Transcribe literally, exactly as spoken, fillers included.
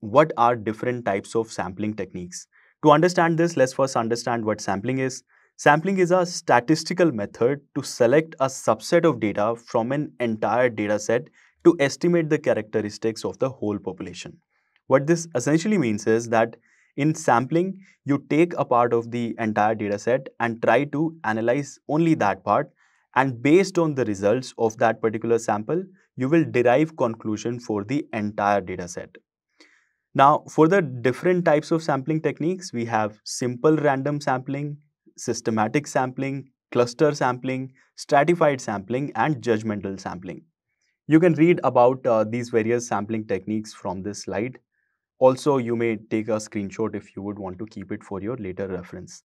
what are different types of sampling techniques. To understand this, let's first understand what sampling is. Sampling is a statistical method to select a subset of data from an entire data set to estimate the characteristics of the whole population. What this essentially means is that in sampling, you take a part of the entire data set and try to analyze only that part, and based on the results of that particular sample, you will derive conclusion for the entire data set. Now, for the different types of sampling techniques, we have simple random sampling, systematic sampling, cluster sampling, stratified sampling, and judgmental sampling. You can read about uh, these various sampling techniques from this slide. Also, you may take a screenshot if you would want to keep it for your later reference.